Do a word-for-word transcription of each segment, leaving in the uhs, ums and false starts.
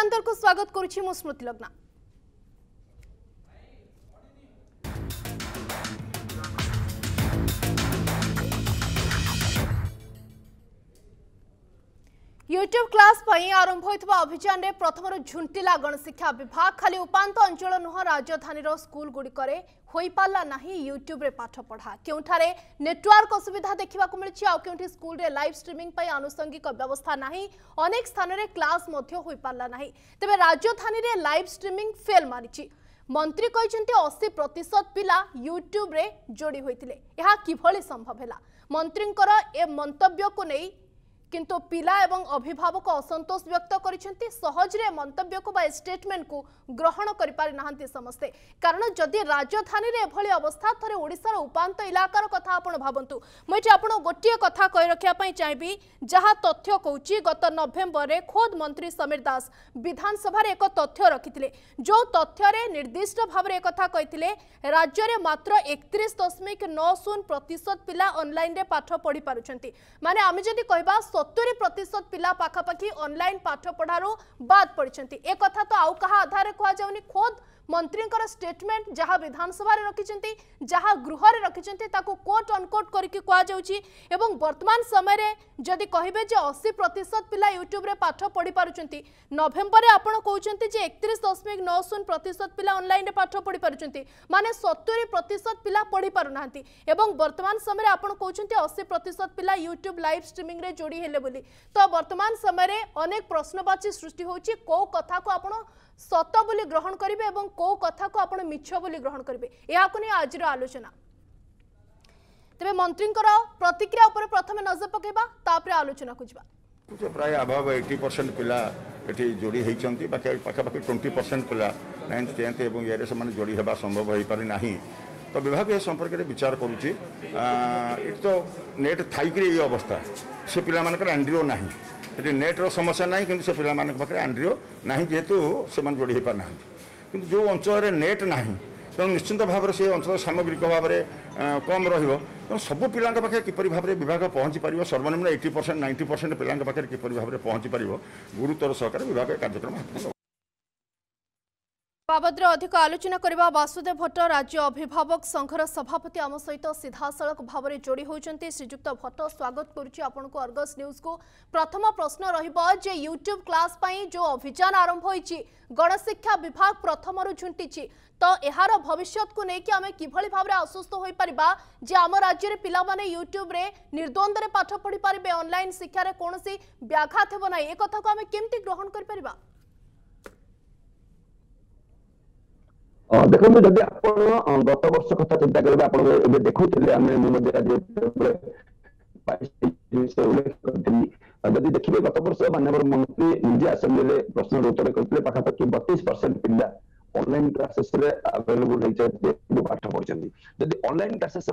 मतांतर को स्वागत करुछि मु स्मृति लग्ना। यूट्यूब क्लास आरंभ होता अभियान में प्रथम झुंटीला गणशिक्षा विभाग खाली उपात अंचल नुह राजधानी स्कूल गुड़िकर हो पारा ना यूट्यूब पाठ पढ़ा क्योंठारे नेटवर्क असुविधा देखा मिली आउ के स्कूल रे लाइव स्ट्रीमिंग पर आनुषंगिक व्यवस्था नहीं अनेक स्थान में क्लास पारा ना तेज राजधानी रे लाइव स्ट्रीमिंग फेल मारी मंत्री कहते अस्सी प्रतिशत पिला यूट्यूब रे जोड़ी होते यह किभली संभव है मंत्री ए मंतव्य को नहीं किंतु पिला एवं अभिभावक असंतोष व्यक्त करिसेंति सहजरे मंतव्य को बा स्टेटमेंट को ग्रहण करि पारि नाहंती समस्ते कारण जदि राजधानी रे एभली अवस्था थरे ओडिसा रो उपांत इलाका रो कथा आपण भाबंतु मैटे आपण गोटिए कथा कहि रखिया पई चाहबी जहा तथ्य कहउची गत नवेम्बर रे खोद मंत्री समीर दास विधानसभा रे एक तथ्य रखिथिले जो तथ्य रे निर्दिष्ट भाव रे कथा कहिथिले राज्य रे मात्र इकतीस दशमलव नौ शून्य प्रतिशत पिला ऑनलाइन रे पाठ पढ़ि पारुछंती माने आमे जदि कहबा सत्तरी प्रतिशत पिला पाखापाखी ऑनलाइन पाठ पढ़ार बाद पड़ते एक तो आउ कहा आधार कहनी खोद मंत्री स्टेटमेंट जहाँ विधानसभा रखिंट जहाँ गृह रखिंट कोट अनकोट करके वर्तमान समय जदि कहे अस्सी प्रतिशत पिला यूट्यूब रे पाठ पढ़ी पार्टी नवेम्बर में आपड़ कहते एकतीस दशमिक नौ शून्य प्रतिशत पिला ऑनलाइन पाठ पढ़ी पार्टी माने सत्तरी प्रतिशत पिला पढ़ी पारना वर्तमान समय आप कहते अस्सी प्रतिशत पिला यूट्यूब लाइव स्ट्रीमिंग रे जोड़ी हेले बोली तो वर्तमान समय अनेक प्रश्नवाची सृष्टि होची को कथा को आप सत बोली ग्रहण करेंगे और को कथा को आप मिछ बोली ग्रहण करेंगे यह आज आलोचना तेरे मंत्री प्रतिक्रिया प्रथम नजर पकड़ आलोचना को जी प्राय अभाव अस्सी परसेंट पिला ये जोड़ी होती पाखापाखि बीस परसेंट पिला नाइन्थ टेन्थ और ये जोड़ी होगा संभव हो पारिना तो विभाग ए संपर्क में विचार करुच्ची तो नेट थी ये अवस्था से पिला आंड्रियो ना ये नेट्र समस्या ना कि से पिला आंड्रियो ना जेहेतु से जोड़ी हो पारिना कि जो अंचल नेट ना तेणु निश्चिंत भाव से अंचल सामग्रिक भाव में कम रो तो सब पिला पाखे किपर भाव में विभाग पहुँची पार सर्वनिम्न अस्सी परसेंट नब्बे परसेंट पिला पाखे किपर भाव में पहुँची पार गुरुतर सहकार विभाग कार्यक्रम हाथ बाबद अधिक आलोचना करबा वासुदेव भट्ट राज्य अभिभावक संघर सभापति आम सहित सीधासख भाव में जोड़ी होती श्रीजुक्त भट्ट स्वागत करुच्ची आपण को अर्गस न्यूज को प्रथम प्रश्न रे यूट्यूब क्लास पाई जो अभियान आरंभ होती गणशिक्षा विभाग प्रथम झुंटी तो यार भविष्य को लेकिन आम किभली भाव में आश्वस्त हो पारिबा जे आम राज्य रे पिला माने यूट्यूब रे निर्द्वंद्व रे पाठ पढ़ी पारिबे ऑनलाइन शिक्षा रे कोनोसी व्याघात हेबो नाही ए कथा को आम केमती ग्रहण कर पारिबा देखो जब आप गत वर्ष कथा चिंता करेंगे देखुले आम उल्लेख करी जब देखिए गत वर्ष माननीय मंत्री निजे आसेम्बली प्रश्न उत्तर करते पाखापाखि बत्तीस परसेंट पिला ऑनलाइन क्लासेस रे अवेलेबल होते पाठ पढ़ुंट जब ऑनलाइन क्लासेस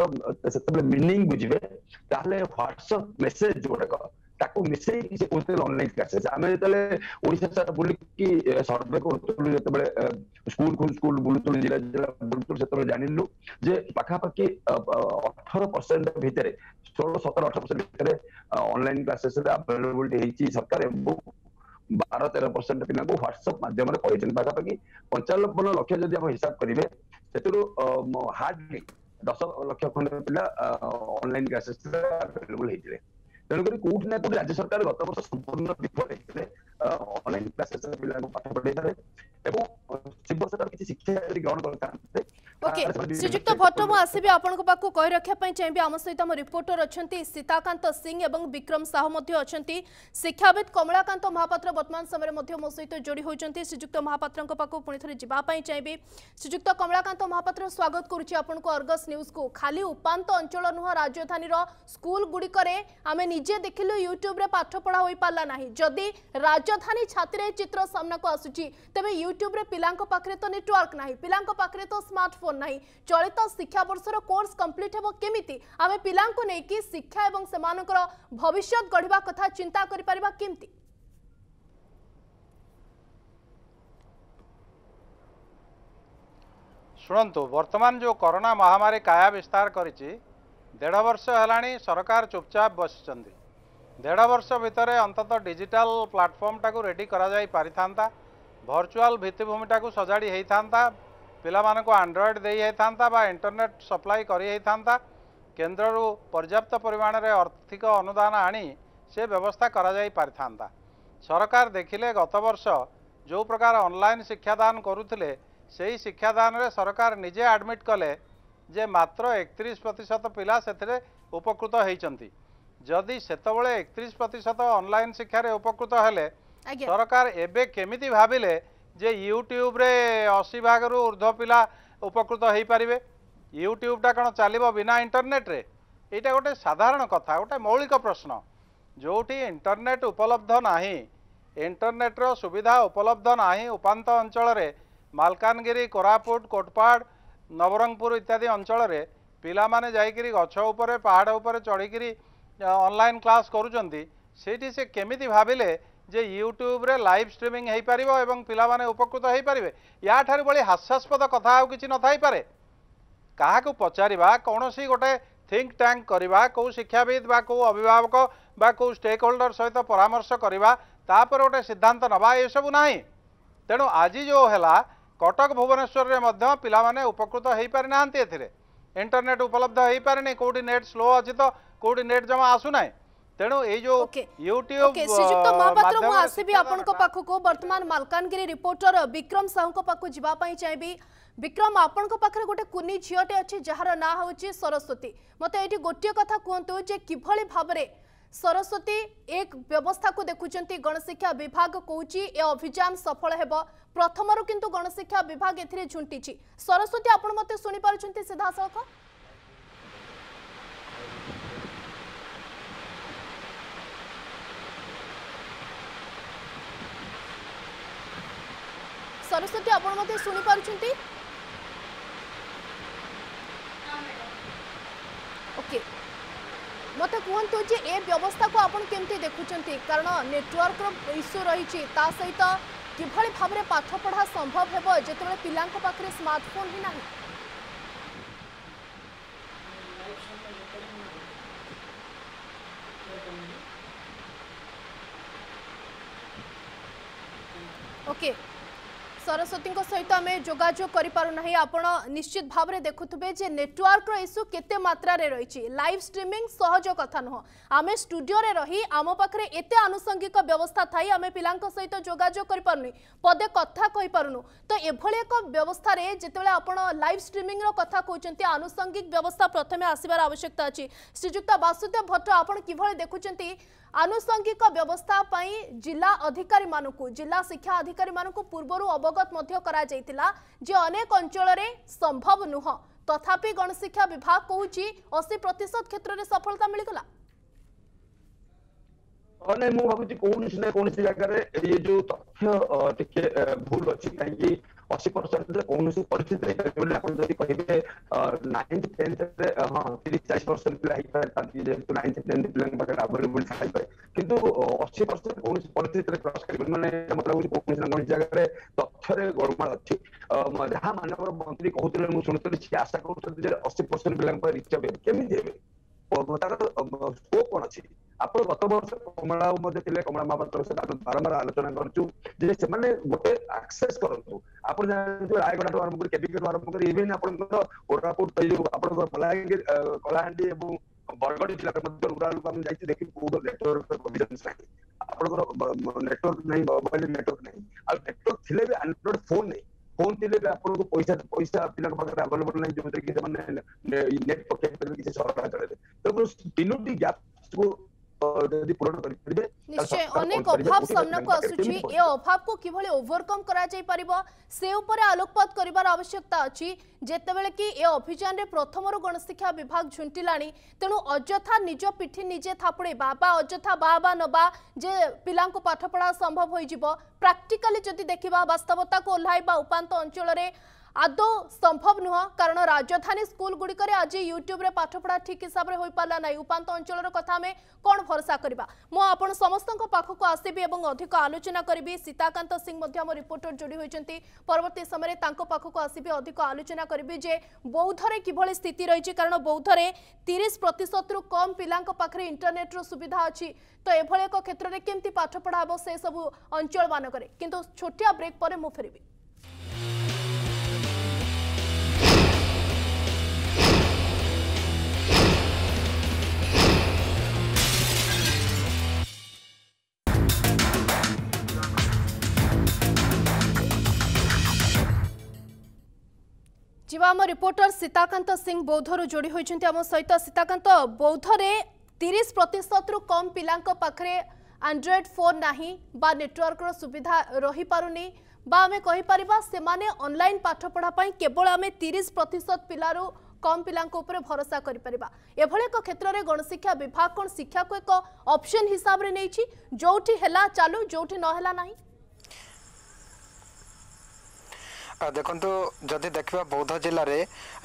से मिनिंग बुझे व्हाट्सएप मेसेज जोड़क ताको मिसे से बोलते ऑनलाइन क्लासेस आमे तले ओडिसा सारा बोली कि सर्वे को जतबे स्कूल को स्कूल बुलतुल जिला जिला बुलतुल सेतबे जानिलु जे पाखा पाखी अठारह परसेंट भितरे सोलह सत्रह अठारह परसेंट भितरे ऑनलाइन क्लासेस रे अवेलेबिलिटी हेची सरकार एबो बारह तेरह परसेंट पिना को व्हाट्सएप माध्यम रे पहुचन पाखा पाखी पंचानबे लाख जदी हम हिसाब करिवे सेतुरु हार्डली दस लाख खंड पिला ऑनलाइन क्लासेस रे अवेलेबल हेतिले तेणुकरी कौटि ना कौटि राज्य सरकार गत वर्ष संपूर्ण विफल ऑनलाइन क्लासेस पिलाको पाठ पढ़ाई एवं शिव सरकार किसी शिक्षा ग्रहण करते ओके श्रीजुक्त भट्ट मु आसीबी आपनको पाको कहि रखिया पई चाहिबी आम सहित हम रिपोर्टर अछंती सीताकांत सिंह एवं विक्रम साहू मध्य अछंती शिक्षाविद कमलाकांत महापात्र वर्तमान समय मध्य मो सहित जोड़ी होचंती श्रीजुक्त महापात्रको पाको पुणी थरे जिबा पई चाहिबी श्रीजुक्त कमलाकांत महापात्र स्वागत करूची आपनको अर्गस न्यूज को खाली उपांत अंचल नुह राजधानी रो स्कूल गुडी करे आमे निजे देखिलु यूट्यूब रे पाठ पढा होई पाला नाही जदी राजधानी छात्रे चित्र सामना को आसुची तबे यूट्यूब रे पिलांको पाखरे तो नेटवर्क नाही पिलांको पाखरे तो स्मार्टफोन नहीं चलित शिक्षा वर्षर कोर्स कंप्लीट हेबो केमिति आमे पिलांको नै कि शिक्षा एवं समानकर भविष्य गढ़िबा कथा चिंता करि परिबा केमिति सुनंतु वर्तमान जो कोरोना महामारी काया विस्तार करिछि डेढ़ वर्ष हेलाणी सरकार चुपचाप बसिचंदी डेढ़ वर्ष भितरे अंतत डिजिटल प्लेटफॉर्म टाकु रेडी करा जाई पारिथांता भर्चुआल भित्तिभूमिटा को सजाड़ी होई थांता पिला मानको एंड्रॉइड देई होई थांता बा इंटरनेट सप्लाई करी होई थांता केन्द्ररू पर्याप्त परिमाण रे आर्थिक अनुदान आनी से व्यवस्था करा जाई पारिथांता। सरकार देखिले गत वर्ष जो प्रकार ऑनलाइन शिक्षादान करुथिले सेही शिक्षादान रे सरकार निजे एडमिट कले जे मात्र एकतीस प्रतिशत पिला सेथिरे उपकृत होइचंती। जदि सेतबेले एकतीस प्रतिशत ऑनलाइन शिक्षा रे उपकृत हेले सरकार एबे केमिति भाबिले जे यूट्यूब रे अस्सी भाग रु ऊर्ध्व पिला उपकृत होई परिबे। यूट्यूबटा कौन चलो बिना इंटरनेट रे? एटा गोटे साधारण कथा, गोटे मौलिक प्रश्न। जोटी इंटरनेट उपलब्ध नाही, इंटरनेटर सुविधा उपलब्ध नाही, उपात अंचल रे मालकानगिरी, कोरापुट, कोटपाड़, नवरंगपुर इत्यादि अंचल रे पिला माने जाइकिरी गछ उपरे पहाड़ उपरे चढ़िकिरी ऑनलाइन क्लास करूचंदी। सेठी से केमिति भाबिले जे यूट्यूब रे लाइव स्ट्रीमिंग होई परिबो एवं पिला माने उपकृत होई परिबे। या थारु बळे हास्यास्पद कथा आउ किछि न थाई पारे। काहाकु पचारिबा, कोनोसी गोटे थिंक टैंक करिबा, को शिक्षाविद बा को अभिभावक बा को स्टेक होल्डर सहित परामर्श करिबा, तापर गोटे सिद्धांत नबा, ए सब नाही। तेणु आज जो हैला कटक भुवनेश्वर रे मध्य पिला माने उपकृत होई पारि नांती। एथिरे इंटरनेट उपलब्ध होई पारिनी, कोडी नेट स्लो अछि तो कोडी नेट जमा आसु नाही। तेणु ए जो यूट्यूब श्रीजुक्त महापात्र मु आसीबी आपन को पाखो को वर्तमान मालकानगिरी रिपोर्टर विक्रम साहू को पाखो जिबा पई चाहेबी। विक्रम, आपन को पाखरे गोटे कुनी झियोटे अछि जहार ना होछि सरस्वती। मते एठी गोटिय कथा कहंतु जे किभली भाबरे सरस्वती एक व्यवस्था को देखुचंती। गणशिक्षा विभाग कहउछि ए अभियान सफल हेबो, प्रथम रु किंतु गणशिक्षा विभाग एथिरे झुंटीछि। सरस्वती आपन मते सुनि पारुचंती सीधा सख? सरस्वती आपण मते सुनि पारुचंती? ओके, मते कहंतु जे ए व्यवस्था को आपण केमते देखुचंती? कारण नेटवर्क इश्यू रहिछि, ता सहित किभली भाबरे पाठ पढ़ा संभव हेबो जेतेबेले पिलांक पाखरे स्मार्टफोन ही नाही। ओके, सरस्वती सहित आम जोगाजोग करें। आपण निश्चित भाव में देखुवे जे नेटवर्क इश्यू केते मात्रा रे रही। लाइव स्ट्रीमिंग सहज कथा नुह, आम स्टूडियो रे रही आम पाखे एत आनुषंगिक व्यवस्था थाई आम पिला सहित जोगाजोग करें, पदे कथा कही पारनु। तो एभली एक व्यवस्था रे जितेबाला आपण लाइव स्ट्रीमिंग कथा कहते आनुषंगिक व्यवस्था प्रथम आसबार आवश्यकता अच्छी। श्रीजुक्त वासुदेव भट्ट, आपड़ किभली देखुं आनुषंगिक व्यवस्था पाई जिला अधिकारी मानकु, जिला शिक्षा अधिकारी मानकु पूर्वरु अवगत मध्य करा जाइतिला जे अनेक अंचल रे संभव नुह, तथापि गणशिक्षा विभाग कहूची अस्सी प्रतिशत क्षेत्र रे सफलता मिलगला। अने मु भाबुची कोनसी ना कोनसी जगह रे ये जो तथ्य टिके भूल अछि काहेकि अस्सी प्रतिशत कोनसी परिस्थिति रे आपण जदी कहिबे नाइंथ टेंथ रे हां तीस चालीस प्रतिशत पिला हित ताकि जेतु नाइंथ टेंथ पिला बगैर अवेलेबल थाई पाए, किंतु अस्सी प्रतिशत कोनसी परिस्थिति रे क्रॉस करिबे। माने मतलब कोनसी ना कोनसी जगह रे तथ्य रे गड़बड़ अछि। जहां मानव मंत्री कहउतले मु सुनतले छी आशा करउतले जे अस्सी प्रतिशत पिला पर रिच हेबे, केमि हेबे तार स्कोप कोन अछि? आपण गत वर्ष कमला थे कमला महापात्र से बारंबार आलोचना करते गोटे आक्सेस करूँ। आप जानते रायगढ़ ठू आरंभ कर आरंभ कर इवेन आपण कोरापुट बलांगीर कलाहांडी और बरगढ़ जिला जाइए देखिए कौन नेटवर्क प्रोविजन ना आप नेटवर्क ना मोबाइल नेटवर्क ना नेटवर्क थे भी एंड्रॉइड फोन नहीं फोन थे आपको पैसा पैसा पिला पाखे अवेलेबल ना जो नेट पकड़ पारे किसी सरकार चलते तेज तीनोटी गैप को निश्चय अनेक अभाव सामना को आसुची। ए अभाव को किभली ओवरकम करा जाय परिबो से ऊपर आलोकपात करिवार आवश्यकता अछि। जेतेबेले कि ए अभियान रे प्रथम रु गणशिक्षा विभाग झुंटिलाणी, तेणु अजथा निज पिठी निजे थापड़े बाबा अजथा बाबा नबा जे पिलां को पाठ पढ़ा संभव होई जिवो। प्रैक्टिकली जदि देखिबा, वास्तवता को ओल्हाइबा, उपांत अंचल रे आदौ संभव नुह कारण राजधानी स्कूल गुड़िक आज यूट्यूब रे पाठपढ़ा ठीक हिसाब से हो पारा ना। उपात अंचल कथा आम कौन भरोसा करवा मुझे समस्त पाखक आसबि और अधिक आलोचना करी। सीताकांत सिंह मो रिपोर्टर जोड़ी होती परवर्त समय पाखक आसबि अधिक आलोचना करी जे बौद्धरे किभली स्थिति रही कारण बौद्धरे तीस प्रतिशत रु कम पिला पाखे इंटरनेट सुविधा अच्छी तो एभली एक क्षेत्र में केमती पाठपढ़ा हम से सब अंचल मानक किंतु छोटिया ब्रेक पर मु फेरबी। जीवा आम रिपोर्टर सीताकांत सिंह बौद्धरू जोड़ी होती आम सहित। सीताकांत बौद्धरे तीस प्रतिशत रु कम पिला पाखे एंड्रॉइड फोन नाही बा नेटवर्क सुविधा रही पारुनी बा आमे कहि परिबा सेमाने ऑनलाइन पाठ पढ़ा पई केवल आमे तीस प्रतिशत पिलारू कम पिला ऊपर भरोसा करि परिबा। एभले एक क्षेत्र में गणशिक्षा विभाग कोन शिक्षा को एक ऑप्शन हिसाब रे नैछि जोठी हेला चालू जोठी न हेला नाही। देखु जदि देखा बौद्ध जिलार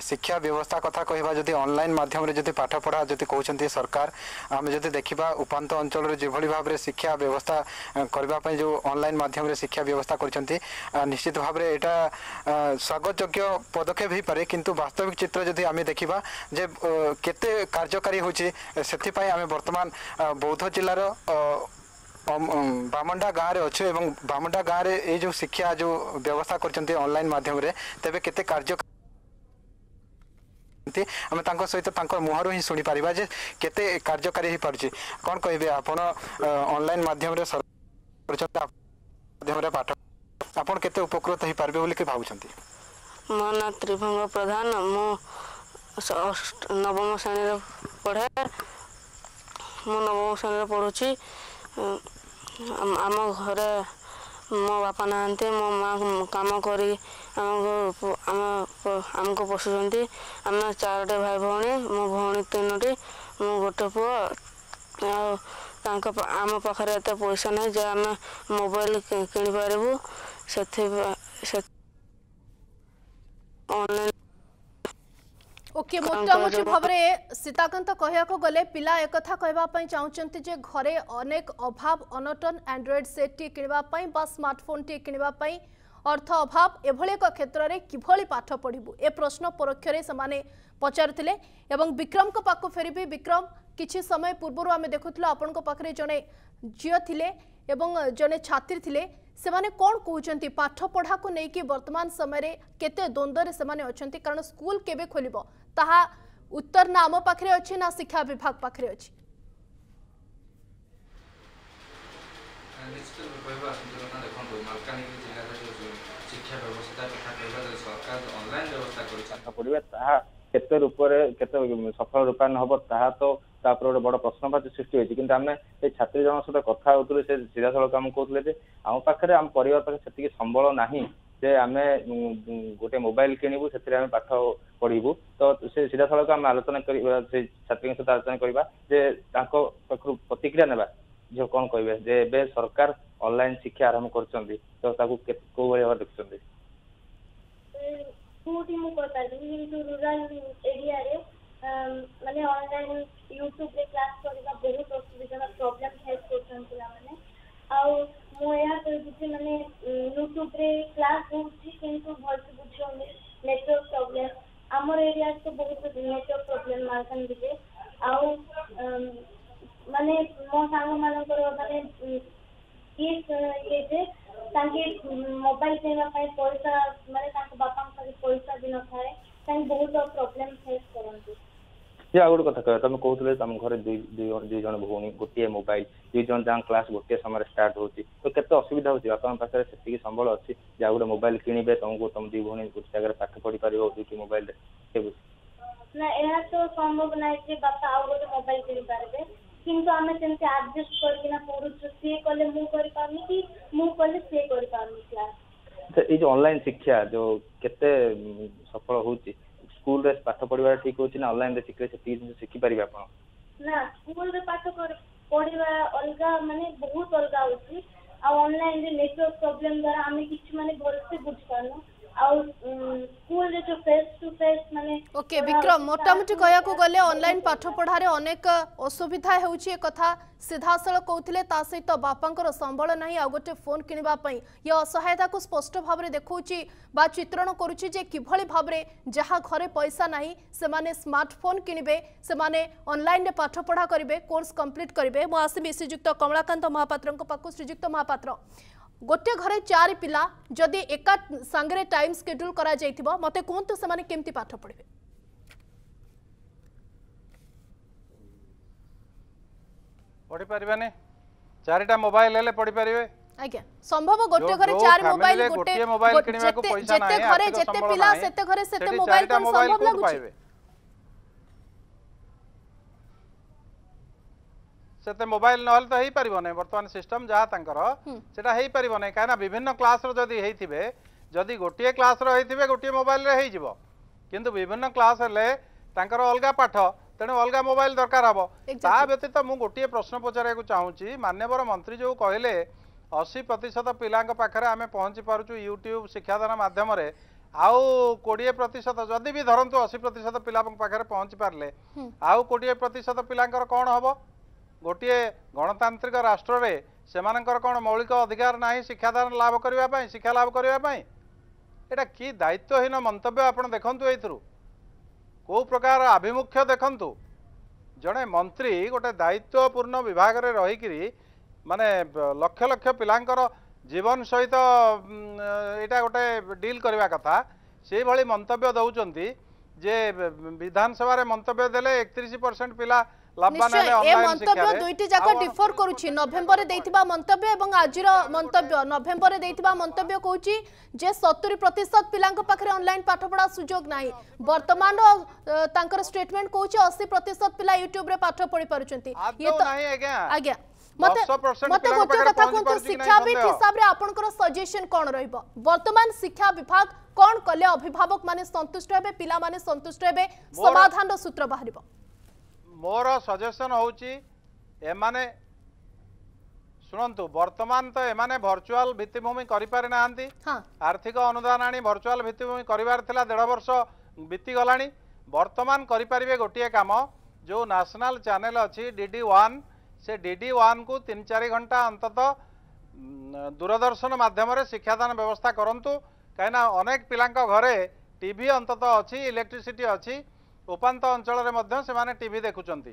शिक्षा व्यवस्था कथा कहवा जदि ऑनलाइन माध्यम रे जदि पाठ पढ़ा जदि कहते सरकार आम जदि देखा उपात अंचल जो भाव में शिक्षा व्यवस्था करने जो ऑनलाइन माध्यम रे शिक्षा व्यवस्था करछंती निश्चित भाव में यहाँ स्वागत योग्य पदक्षेप हो पारे किंतु वास्तविक चित्र जदि आम देखा जे केते कार्यकारी होथिपाई आम वर्तमान बौद्ध जिलार बामंडा गाँव में अच्छे एवं बामंडा गाँव में ये जो शिक्षा जो व्यवस्था करछंती ऑनलाइन माध्यम रे तेबे केते कार्य आम तांको सहित तांको मुहर ही सुनी पारिबा जे केते कार्यकारी हो पारछि। कौन कहबे आपण ऑनलाइन माध्यम रे सरकार माध्यम रे पाठ आपण केते उपकृत हो पारबे बोली के भावछंती। मो ना त्रिभंग प्रधान मो नवम श्रेणी रे पढे मो नवम श्रेणी रे पढुछि। आम घरे मो बापा नहांती मो माँ कम कर आमको पोषुंट आम चारोटे भाई भाई मो भी तीनोटी मो गोटे पुओ आम पाखे एत पैसा ना जे आम मोबाइल किपरबू से ओके मोटामोटी भाव में सीताकांत कहवाक गले पिला एक कथा कहवाई चाहते जे घरे अनेक अभाव अनटन एंड्रॉइड सेट टी किणवाई बा स्मार्टफोन टी किणवाई अर्थ अभाव एभली एक क्षेत्र में किभली पाठ पढ़ू ए प्रश्न परोक्ष से पचारे एवं विक्रम को पाक फेर भी। विक्रम किसी समय पूर्व आम देखुला आपण पाखे जड़े झील थे जड़े छात्री थे से माने कौन कहते पाठ पढ़ा को लेकिन वर्तमान समय केते द्वंद्व से अच्छा कारण स्कूल केबे खोलिबो ताहा उत्तर ना आम पाखे अच्छे ना शिक्षा विभाग पाखे अच्छे। केते रूपरे केते सफल रूपायन हम तो गोटे बड़ प्रश्नवाची सृष्टि होती कि आम ये छात्री जन सहित कथा होते सीधा सड़क आम कहते आम पाखे आम पर से संबल ना जे आम गोटे मोबाइल किणबू से पाठ पढ़ू तो से सीधा सड़क आम आलोचना से छात्री सहित आलोचना करवा प्रतिक्रिया ना जो कौन कहे सरकार ऑनलाइन शिक्षा आरंभ कर तो कौ भाव देखते स्कूटी मुझे किंतु रूराल एरिया रे माने ऑनलाइन यूट्यूब रे क्लास करबा बहुत असुविधा प्रॉब्लम फेस करथन पिला माने आ मो या तो जे माने यूट्यूब रे क्लास होछि किंतु बहुत बुझो नेटवर्क प्रॉब्लम हमर एरिया तो बहुत नेटवर्क प्रॉब्लम मारथन दिले आ माने मो सांग मानकर माने इस ये जे ताकि मोबाइल सेवा पे पैसा माने ताकि बापा के पैसा दिन खाए ताकि बहुत प्रॉब्लम फेस करंतु जे आगु कथा कह तुम कहतले तुम घरे दुई दुई जन भोनी गोटे मोबाइल दुई जन जां क्लास गोटे समय स्टार्ट होची तो केते असुविधा होची। बापा पास सेती संबल अछि जे आगु मोबाइल किनिबे तुमको तुम दुई भोनी गोटे जगह पाठ पढ़ी परियो दुई मोबाइल रे ना एहा तो संभव नै जे बापा आगु मोबाइल किनि पारबे किंतु आम सेमती एडजस्ट करना पड़ू सी कले मु कर पानी कि मु कले से कर पानी क्लास तो ए जो ऑनलाइन शिक्षा जो केते सफल होची स्कूल रे पाठ पढ़िबा ठीक होची ना ऑनलाइन रे शिखले से तीन सिखि परिबा आपण ना स्कूल रे पाठ कर पढ़िबा अलगा माने बहुत अलगा होची आ ऑनलाइन रे नेटवर्क प्रॉब्लम द्वारा आमे किछ माने भरसे बुझ पानो आ टू फेस टू फेस माने ओके विक्रम मोटामोटी कहया को गले ऑनलाइन पाठ पढ़ा रे अनेक असुविधा हेउची ए कथा सीधासल कहउथिले ता सहित बापांकर संबल नाही आ गोटे फोन किनिबा पई या असहायता को स्पष्ट भाव रे देखौची बा चित्रण करूची जे किभली भाव रे जहा घरे पैसा नाही से माने स्मार्टफोन किनिबे से माने ऑनलाइन रे पाठ पढ़ा करबे कोर्स कंप्लीट करबे मो आसिबी श्रीजुक्त कमलाकांत महापात्रन को पाकु श्रीजुक्त महापात्र गोटे घरे चार पिला जदि एका संगे टाइम स्केड्यूल करा जाइथिबो मते कोंतो समाने केमती पाठ पढ़बे पढ़ि परिबाने चारटा मोबाइल लेले पढ़ि परिबे आज्ञा संभव गोटे घरे चार मोबाइल गोटे मोबाइल किनिबा को पैसा नाही जते घरे जते पिला सेते घरे सेते मोबाइल कोन संभव लागुची सेते मोबाइल नहल तो हे परिबो नै वर्तमान सिस्टम जहा तांकर सेटा हे परिबो नै काना विभिन्न क्लास रो जदी हेथिबे जदी गोटिए क्लास रो हेथिबे गोटिए मोबाइल रे हे जिवो किंतु विभिन्न क्लास ले तांकर अलगा पाठ तने अलगा मोबाइल दरकार हबो ता व्यतीत मु गोटिए प्रश्न पचारे को चाहूची माननीय मंत्री जो कहले अस्सी प्रतिशत पिलांक पाखरे आमे पहुंची पारुचू YouTube शिक्षादान माध्यम रे आउ बीस प्रतिशत जदी भी धरंतु अस्सी प्रतिशत पिलांक पाखरे पहुंची पारले आउ बीस प्रतिशत पिलांकर कोन हबो गोटे गणतांत्रिक राष्ट्र रे सेमानंकर कोन मौलिक अधिकार नाही शिक्षादान लाभ करबा पई शिक्षा लाभ करबा पई एटा की दायित्वहीन मंतव्य आपण देखंतु एथरू को प्रकार अभिमुख्य देखंतु जणे मंत्री गोटे दायित्वपूर्ण विभाग रे रही कि माने लक्ष लक्ष पिलांकर जीवन सहित एटा गोटे डील करबा कथा से भली मंतव्य दउचंती जे विधानसभा रे मंतव्य देले इकतीस परसेंट पिला ए मंतव्य दुईटी जाक डिफर करूची नवेम्बर रे देथिबा मंतव्य एवं आजिर मंतव्य नवेम्बर रे देथिबा मंतव्य कहूची जे सत्तर प्रतिशत पिलांक पाखरे ऑनलाइन पाठपढ़ा सुयोग नाही वर्तमान तांकर स्टेटमेंट कहूची अस्सी प्रतिशत पिला YouTube रे पाठ पढ़ी परचंती ये तो नाही आज्ञा आज्ञा मते मते गोटे कथा कोन शिक्षा भी हिसाब रे आपनकर सजेशन कोन रहइबो वर्तमान शिक्षा विभाग कोन कले अभिभावक माने संतुष्ट हेबे पिला माने संतुष्ट हेबे समाधान रो सूत्र बाहरिबो मोर सजेसन होची एमाने सुनंतु वर्तमान तो एमाने भर्चुआल भित्तिभूमि करिपारि नांती आर्थिक अनुदान आनी भर्चुआल भित्तिभूमि करिबार थिला डेढ़ वर्ष बीती गलानी वर्तमान करिपारिबे गोटिए काम जो नेशनल चैनल अछि डी डी वन से डी डी वन को तीन चार घंटा अंततः दूरदर्शन माध्यम रे शिक्षादान व्यवस्था करंतु काहेना अनेक पिलांका घरे टीवी अंततः अछि इलेक्ट्रिसिटी अछि उपांत अंचल में से माने टीवी देखुचंती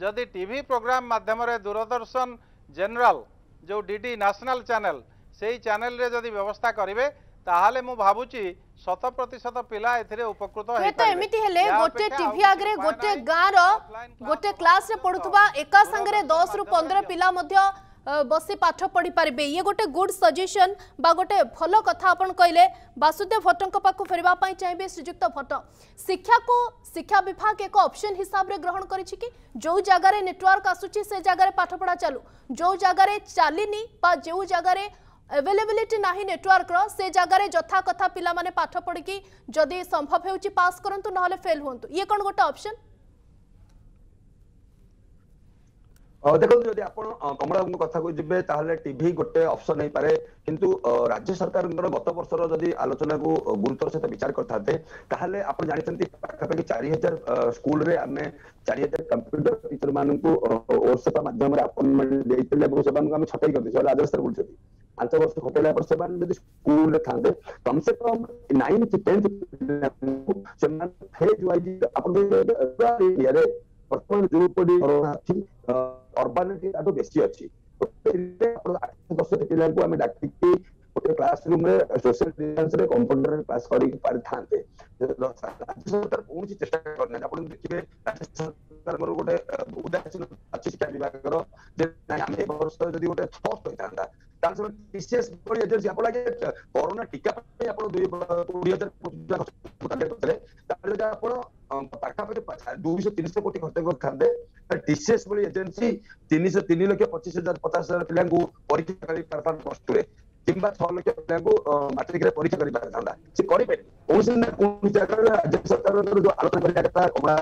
जदि टीवी प्रोग्राम माध्यम रे दूरदर्शन जनरल जो डीडी नेशनल चैनल से ही चैनल रे जदि व्यवस्था करिवे ताहाले मु भाबुची शत प्रतिशत पिला एथिरे उपकृत हे तो एमिति हेले गोटे टीवी आगरे गोटे गां रो गोटे क्लास रे पढुतबा एका संग रे दस रु पंद्रह पिला मध्य बसी पाठ पढ़ी पारे ये गोटे गुड सजेशन बा गोटे भल कथा अपन कहले वासुदेव भट्टों पाक फेरवा चाहिए श्रीजुक्त भट्ट शिक्षा को शिक्षा विभाग एक ऑप्शन हिसाब रे ग्रहण करी कि जो जगार नेटवर्क आसूची से जगार पाठपढ़ा चालू जो जगार चलनी जो जगार एवेलेबिलिटी नाही नेटवर्क रो से जगार जथा कथा पिला माने पाठ पढ़ की जदि संभव होउची पास करंतु नहले फेल होंतु ये कोन गोटे ऑप्शन देखो जब आप कमला कथा को जीवे ताहले टीवी गोटे ऑप्शन नहीं पारे किंतु राज्य सरकार गत बर्षर जदि आलोचना को गुरुतर सहित विचार करते आप जानते पाखापाखि चार हजार स्कूल रे आम चार हजार कंप्यूटर टीचर मानक व्हाट्सएप मध्यम अपॉइंटमेंट देते छटई करते आदेश बोलते पांच वर्ष खटेला पर से स्कूल रे थाते कम से कम नाइन वर्तमान जो पड़ी कोरोना थी अर्बनिटी आदो बेसी अछि दस पिला को हम डाकि ओटे क्लास रूम रे सोशल डिस्टेंस रे कंप्यूटर क्लास करी पारि थाते राज्य सरकार कोनची चेष्टा करना आपण देखिबे राज्य सरकार मोर गोटे उदाहरण अछि शिक्षा विभाग रो जे हम ए वर्ष जदी गोटे फर्स्ट होइतांदा तासे विशेष बड़ी एजेंसी आपण लागे कोरोना टीका पे आपण दो हजार खर्च करले ताले आपण दो सौ तीन सौ कोटी खर्च कर टीसीएस वाली एजेंसी तीन लाख पच्चीस हजार पचास हजार पिला को परीक्षा करी परफॉर्म करथुए किंबा छह लाख पिला को मैट्रिक रे परीक्षा करी पारथांदा से करी पे कोनसे ना कोन जगह राज्य सरकार जो आलोचना करता कमला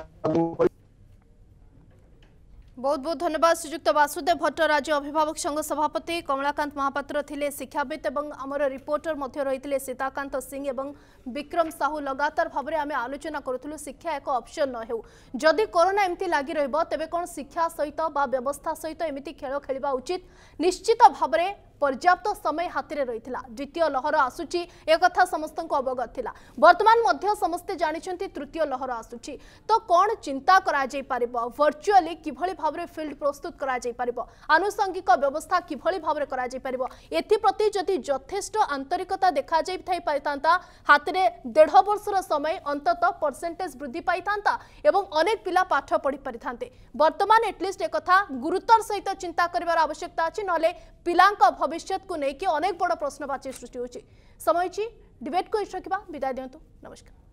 बहुत बहुत धन्यवाद श्रीजुक्त वासुदेव भट्ट राज्य अभिभावक संघ सभापति कमलाकांत महापात्र थिले शिक्षावित एवं आमर रिपोर्टर मध्य रही सीताकांत सिंह एवं विक्रम साहू। लगातार भाव में आम आलोचना करूँ शिक्षा एक ऑप्शन न हो जदि कोरोना एमती लग रहा तेज कौन शिक्षा सहित व्यवस्था सहित एमती खेल खेलवा उचित। निश्चित भाव में पर्याप्त समय हाथ में रही द्वितीय लहर आसूची एक कथा समस्त अवगत था। वर्तमान मध्य समस्ते जानी तृतीय लहर आसूची तो कौन चिंता करा जाय पारिबो वर्चुअली किभली भाव में फिल्ड प्रस्तुत करा जाय पारिबो आनुषंगिक व्यवस्था किभली भाव में करा जाय पारिबो एथि प्रति जदि यथेष्ट आंतरिकता देखा जाय पाइतांता हाथ में डेढ़ वर्षर समय अंततः परसेंटेज वृद्धि पाइतांता एवं अनेक पिला पाठ पढ़ी पारिथान्ते। वर्तमान एटलिस्ट एक कथा गुरुतर सहित चिंता करिवार आवश्यकता अछि नले पिलांका भविष्य को लेकर अनेक बड़ प्रश्नवाची सृष्टि होची। समय डिबेट को इस रखा विदाय दिंतु। नमस्कार।